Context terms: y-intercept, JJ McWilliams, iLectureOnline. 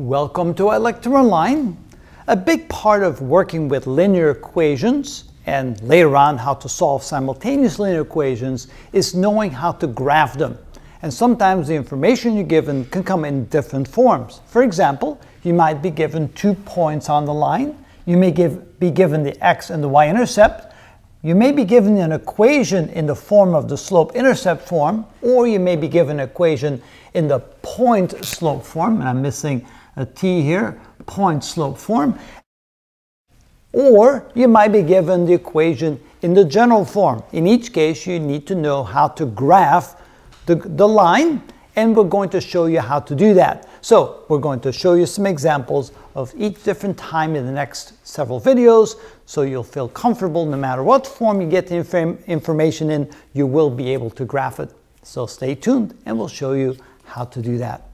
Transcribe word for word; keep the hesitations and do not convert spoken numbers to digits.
Welcome to iLectureOnline. A big part of working with linear equations, and later on how to solve simultaneous linear equations, is knowing how to graph them. And sometimes the information you're given can come in different forms. For example, you might be given two points on the line. You may give, be given the x and the y-intercept. You may be given an equation in the form of the slope-intercept form, or you may be given an equation in the point-slope form, and I'm missing a t here, point slope form, or you might be given the equation in the general form. In each case, you need to know how to graph the, the line, and we're going to show you how to do that. So we're going to show you some examples of each different time in the next several videos, so you'll feel comfortable no matter what form you get the inform information in, you will be able to graph it. So stay tuned and we'll show you how to do that.